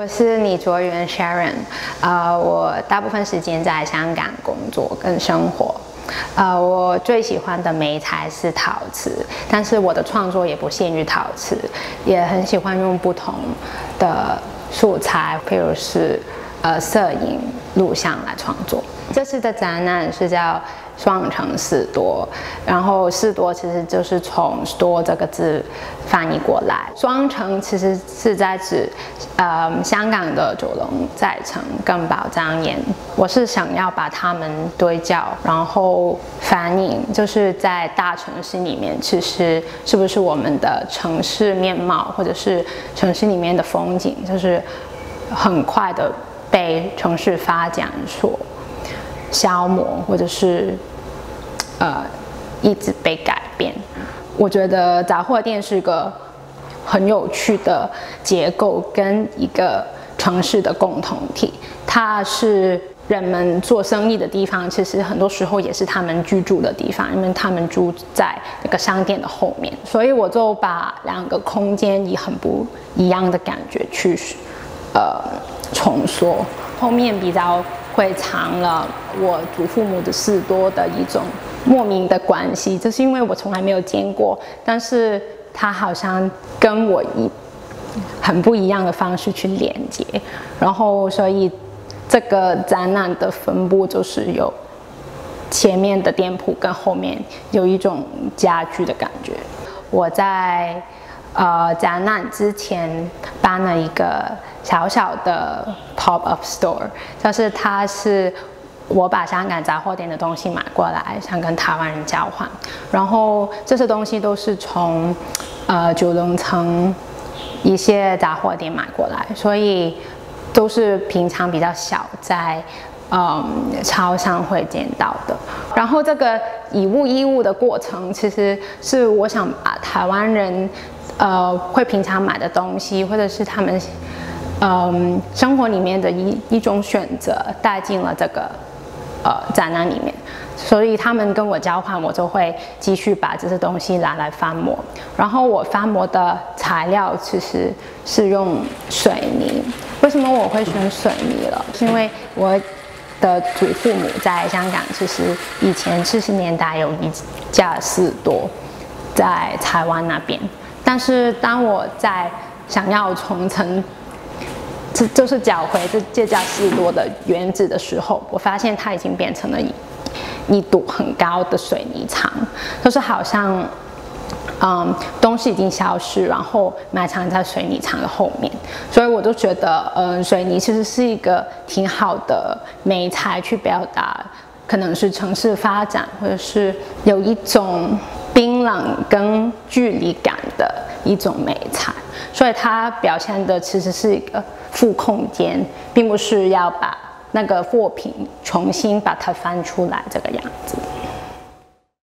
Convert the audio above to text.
我是李卓元 Sharon， 我大部分时间在香港工作跟生活，我最喜欢的媒材是陶瓷，但是我的创作也不限于陶瓷，也很喜欢用不同的素材，譬如是摄影、录像来创作。这次的展览是叫双城士多，然后士多其实就是从 store 这个字翻译过来，双城其实是在指香港的九龙寨城跟宝藏巖，我是想要把它们对照，然后反映就是在大城市里面，其实是不是我们的城市面貌或者是城市里面的风景，就是很快的被城市发展所消磨，或者是一直被改变。我觉得杂货店是一个很有趣的结构跟一个城市的共同体，它是人们做生意的地方，其实很多时候也是他们居住的地方，因为他们住在那个商店的后面，所以我就把两个空间以很不一样的感觉去重塑。后面比较会藏了我祖父母的士多的一种莫名的关系，就是因为我从来没有见过，但是它好像跟我以很不一样的方式去连接，然后所以这个展览的分布就是有前面的店铺跟后面有一种家居的感觉。我在展览之前搬了一个小小的 pop-up store， 就是它是我把香港杂货店的东西买过来，想跟台湾人交换，然后这些东西都是从九龙城一些杂货店买过来，所以都是平常比较小在超商会见到的。然后这个以物易物的过程，其实是我想把台湾人会平常买的东西，或者是他们生活里面的一种选择带进了这个展览里面，所以他们跟我交换，我就会继续把这些东西拿来翻模。然后我翻模的材料其实是用水泥。为什么我会选水泥了？是因为我的祖父母在香港，其实以前70年代有一家士多在台湾那边。但是当我在想要重层，就是找回这家士多的原址的时候，我发现它已经变成了一堵很高的水泥墙，就是好像东西已经消失，然后埋藏在水泥墙的后面。所以我就觉得水泥其实是一个挺好的媒材去表达，可能是城市发展，或者是有一种冰冷跟距离感的一种美材，所以它表现的其实是一个负空间，并不是要把那个作品重新把它翻出来这个样子。